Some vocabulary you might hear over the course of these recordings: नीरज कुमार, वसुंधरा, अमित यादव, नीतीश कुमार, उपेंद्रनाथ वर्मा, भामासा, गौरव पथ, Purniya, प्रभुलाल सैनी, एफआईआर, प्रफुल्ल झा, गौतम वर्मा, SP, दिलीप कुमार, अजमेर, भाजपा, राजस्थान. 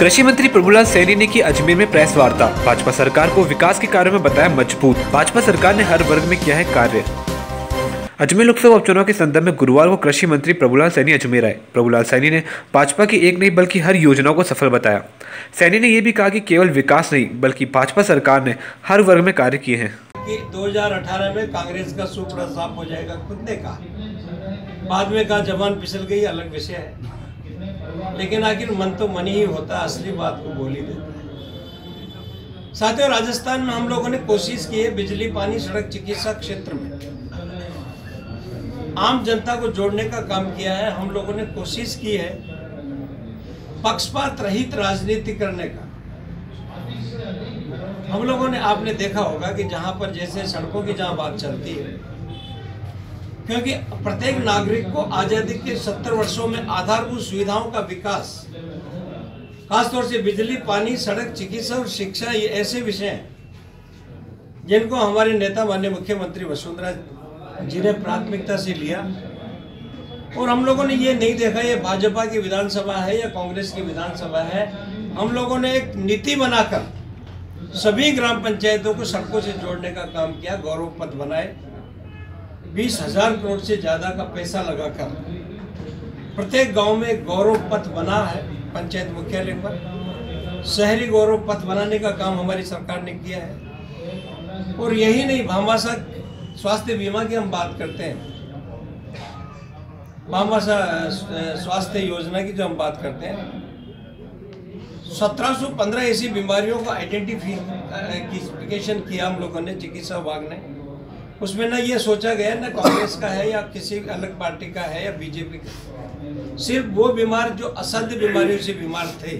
कृषि मंत्री प्रभुलाल सैनी ने की अजमेर में प्रेस वार्ता। भाजपा सरकार को विकास के कार्यों में बताया मजबूत। भाजपा सरकार ने हर वर्ग में किया है कार्य। अजमेर लोकसभा उपचुनाव के संदर्भ में गुरुवार को कृषि मंत्री प्रभुलाल सैनी अजमेर आए। प्रभुलाल सैनी ने भाजपा की एक नहीं बल्कि हर योजनाओं को सफल बताया। सैनी ने यह भी कहा कि केवल विकास नहीं बल्कि भाजपा सरकार ने हर वर्ग में कार्य किए हैं। 2018 में कांग्रेस का सुपड़ा साफ हो जाएगा, खुद ने कहा। बाद में कहा जवान फिसल गई, अलग विषय है, लेकिन आखिर मन तो मन ही होता है, असली बात को बोल ही देता है। साथियों, राजस्थान में हम लोगों ने कोशिश की है बिजली, पानी, सड़क, चिकित्सा क्षेत्र में आम जनता को जोड़ने का काम किया है। हम लोगों ने कोशिश की है पक्षपात रहित राजनीति करने का। हम लोगों ने, आपने देखा होगा कि जहां पर जैसे सड़कों की जहां बात चलती है, क्योंकि प्रत्येक नागरिक को आजादी के 70 वर्षों में आधारभूत सुविधाओं का विकास, खासतौर से बिजली, पानी, सड़क, चिकित्सा और शिक्षा, ये ऐसे विषय हैं जिनको हमारे नेता माननीय मुख्यमंत्री वसुंधरा जी ने प्राथमिकता से लिया। और हम लोगों ने ये नहीं देखा ये भाजपा की विधानसभा है या कांग्रेस की विधानसभा है। हम लोगों ने एक नीति बनाकर सभी ग्राम पंचायतों को सड़कों से जोड़ने का काम किया। गौरव पथ बनाए, 20,000 करोड़ से ज़्यादा का पैसा लगाकर प्रत्येक गांव में गौरव पथ बना है। पंचायत मुख्यालय पर शहरी गौरव पथ बनाने का काम हमारी सरकार ने किया है। और यही नहीं, भामासा स्वास्थ्य बीमा की हम बात करते हैं, भामासा स्वास्थ्य योजना की जो हम बात करते हैं, 1715 ऐसी बीमारियों को आइडेंटिफिकेशन किया हम लोगों ने, चिकित्सा विभाग ने। उसमें ना ये सोचा गया ना कांग्रेस का है या किसी अलग पार्टी का है या बीजेपी का, सिर्फ वो बीमार जो असाध्य बीमारियों से बीमार थे,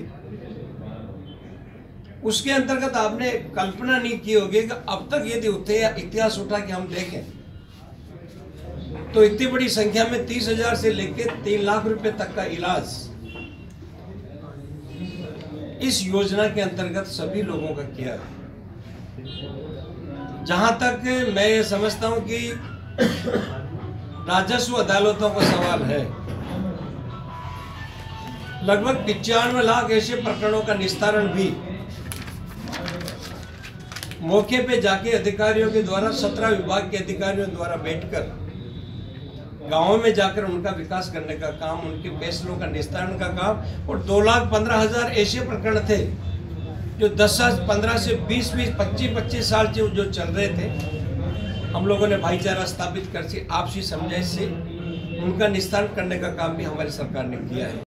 उसके अंतर्गत आपने कल्पना नहीं की होगी कि अब तक यदि उठे या इतिहास उठा कि हम देखें तो इतनी बड़ी संख्या में 30,000 से लेकर 3 लाख रुपए तक का इलाज इस योजना के अंतर्गत सभी लोगों का किया। जहाँ तक मैं ये समझता हूँ कि राजस्व अदालतों का सवाल है, लगभग 95 लाख ऐसे प्रकरणों का निस्तारण भी मौके पे जाके अधिकारियों के द्वारा, 17 विभाग के अधिकारियों द्वारा बैठकर गाँवों में जाकर उनका विकास करने का काम, उनके फैसलों का निस्तारण का काम। और 2,15,000 ऐसे प्रकरण थे जो 10 साल 15 से 20 25 साल से जो चल रहे थे। हम लोगों ने भाईचारा स्थापित करके आपसी समझाइश से उनका निस्तारण करने का काम भी हमारी सरकार ने किया है।